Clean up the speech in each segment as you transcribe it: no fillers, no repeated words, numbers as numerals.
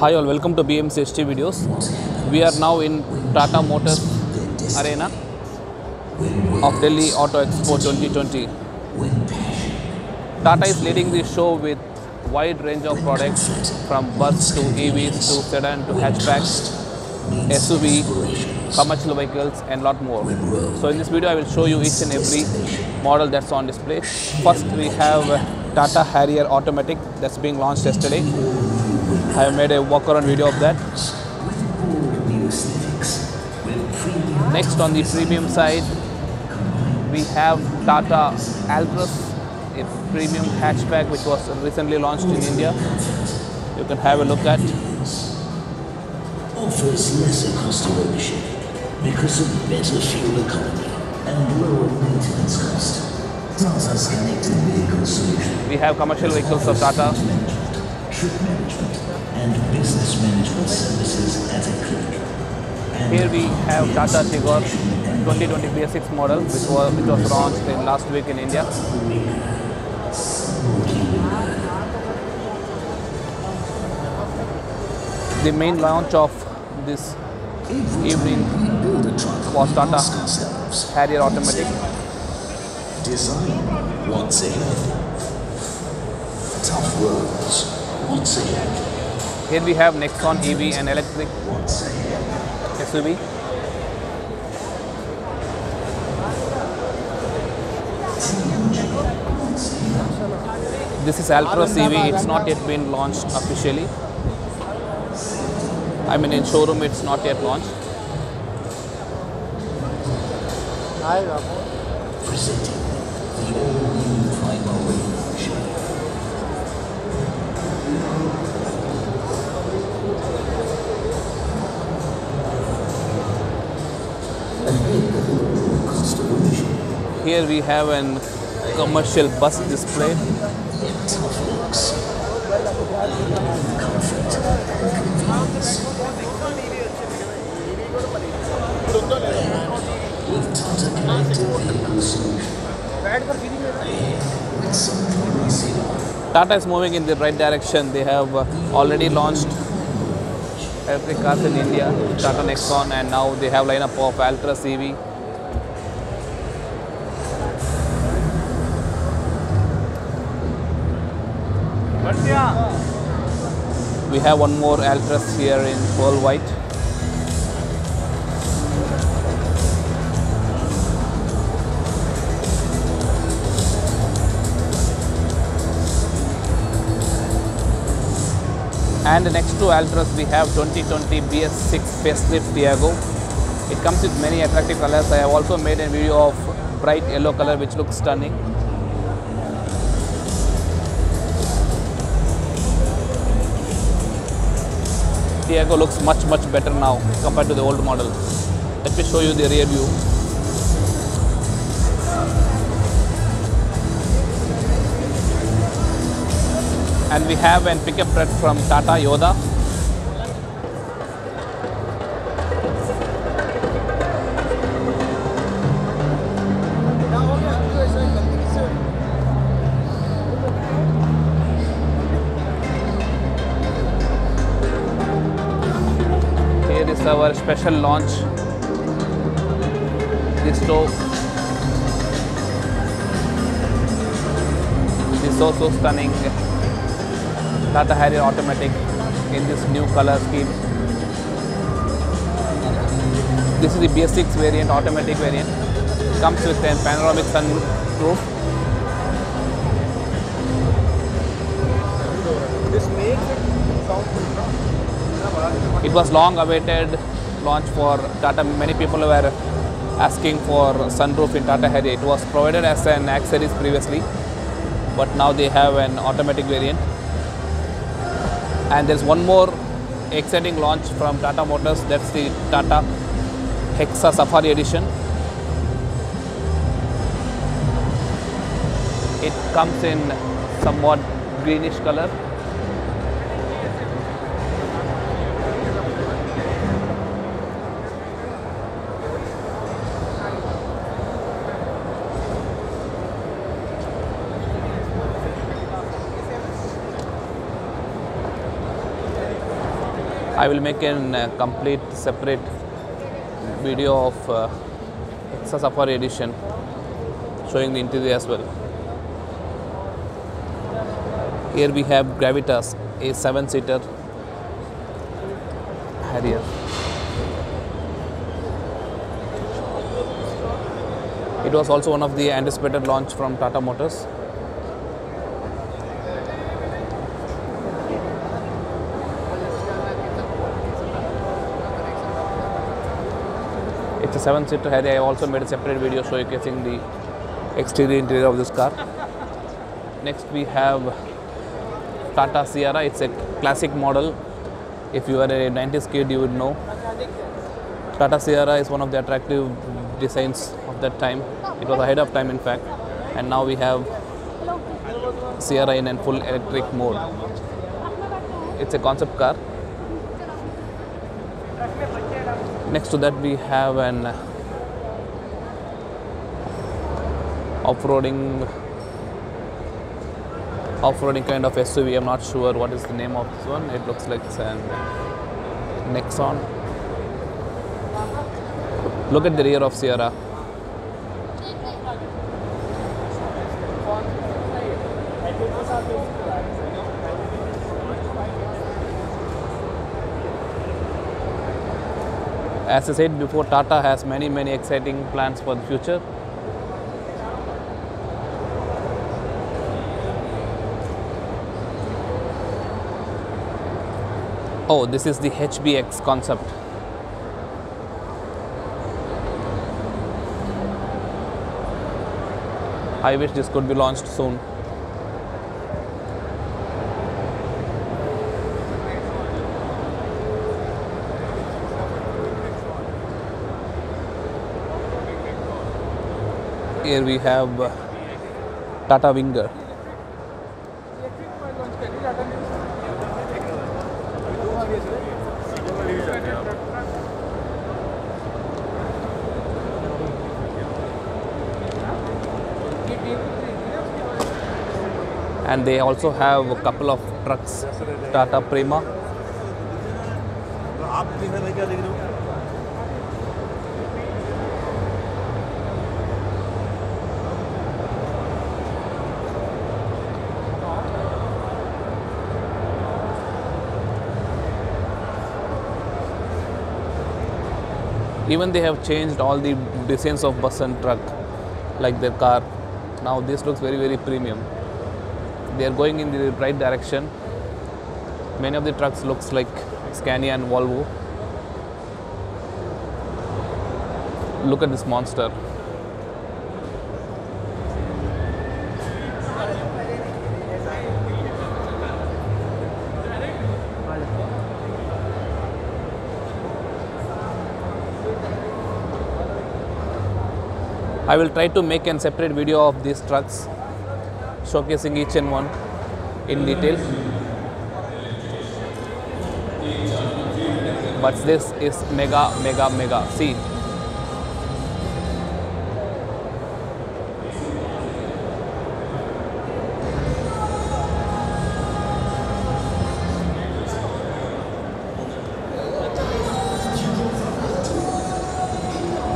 Hi all, welcome to BMC HD Videos. We are now in Tata Motors Arena of Delhi Auto Expo 2020. Tata is leading the show with wide range of products from bus to EVs to sedan to hatchbacks, SUV, commercial vehicles and lot more. So in this video I will show you each and every model that's on display. First we have Tata Harrier Automatic that's being launched yesterday. I have made a walk around video of that. Next on the premium side, we have Tata Altroz, a premium hatchback which was recently launched in India. You can have a look at. Offers lesser cost of ownership because of better fuel economy and lower maintenance cost. Tata's connected vehicle solution. We have commercial vehicles of Tata. Trip management and business management services at a click. Here we have Tata Tigor 2020 BS6 model which was launched in last week in India. The main launch of this evening was Tata Harrier Automatic. Design once again. Tough roads. Here we have Nexon EV and electric SUV. This is Altroz EV, it's not yet been launched officially. I mean in showroom it's not yet launched. Presenting the all-new Prima. Here we have an commercial bus display. Tata is moving in the right direction. They have already launched electric cars in India, Tata Nexon, and now they have lineup of Altroz EV. We have one more Altroz here in pearl white. And next to Altroz we have 2020 BS6 facelift Tiago. It comes with many attractive colors. I have also made a video of bright yellow color which looks stunning. Tiago looks much better now compared to the old model. Let me show you the rear view. And we have a pickup truck from Tata Yodha. Our special launch, this is so stunning Tata Harrier Automatic in this new color scheme. This is the BS6 variant, automatic variant. It comes with a panoramic sunroof. This makes it sound good. It was long awaited launch for Tata. Many people were asking for sunroof in Tata Harrier. It was provided as an accessory previously, but now they have an automatic variant. And there's one more exciting launch from Tata Motors, that's the Tata Hexa Safari Edition. It comes in somewhat greenish color. I will make a complete separate video of Hexa Safari edition showing the interior as well. Here we have Gravitas, a 7-seater Harrier. It was also one of the anticipated launch from Tata Motors. It's a 7-seater Harrier. I also made a separate video showcasing the exterior interior of this car. Next we have Tata Sierra. It's a classic model. If you are a 90s kid, you would know. Tata Sierra is one of the attractive designs of that time. It was ahead of time, in fact. And now we have Sierra in a full electric mode. It's a concept car. Next to that, we have an off-roading kind of SUV. I'm not sure what is the name of this one. It looks like it's an Nexon. Look at the rear of Sierra. As I said before, Tata has many exciting plans for the future. Oh, this is the HBX concept. I wish this could be launched soon. Here we have Tata Winger. And they also have a couple of trucks, Tata Prima. Even they have changed all the designs of bus and truck, like their car. Now this looks very premium. They are going in the right direction. Many of the trucks looks like Scania and Volvo. Look at this monster. I will try to make a separate video of these trucks, showcasing each and one in detail. But this is mega. See,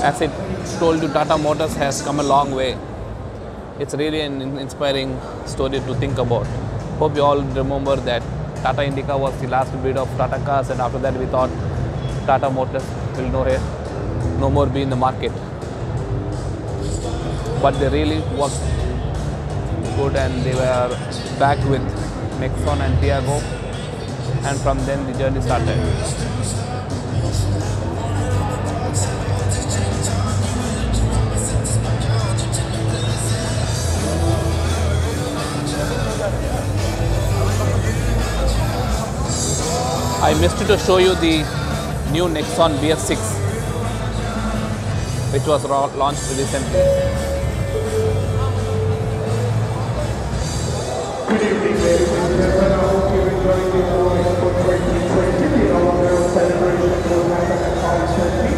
as I told you, Tata Motors has come a long way. It's really an inspiring story to think about. Hope you all remember that Tata Indica was the last breed of Tata cars, and after that we thought Tata Motors will no more be in the market. But they really worked good, and they were back with Nexon and Tiago, and from then the journey started. I missed to show you the new Nexon BS6, which was launched recently. Good evening, ladies and gentlemen. I hope you're enjoying the Auto Expo 2020, the inaugural celebration for Tata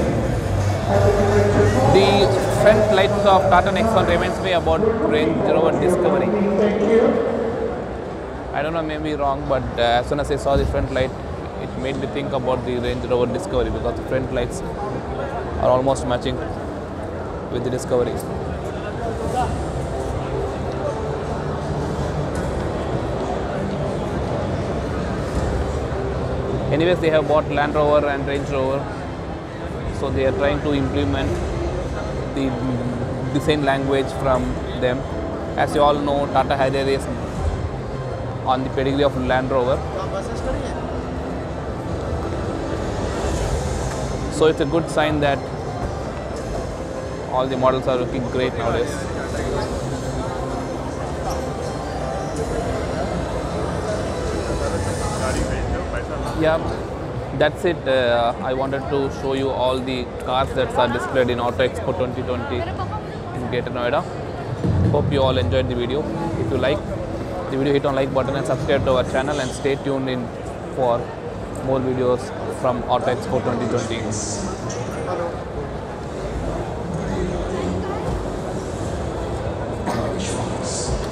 Nexon. The front lights of Tata Nexon reminds me about Range Rover Discovery. Thank you. I don't know, maybe wrong, but as soon as I saw the front light, it made me think about the Range Rover Discovery because the front lights are almost matching with the Discovery. Anyways, they have bought Land Rover and Range Rover, so they are trying to implement the design language from them. As you all know, Tata Harrier is on the pedigree of Land Rover. So it's a good sign that all the models are looking great nowadays. Yeah, that's it. I wanted to show you all the cars that are displayed in Auto Expo 2020 in Greater Noida. Hope you all enjoyed the video. If you like the video, hit on like button and subscribe to our channel, and stay tuned in for more videos from Auto Expo 2020.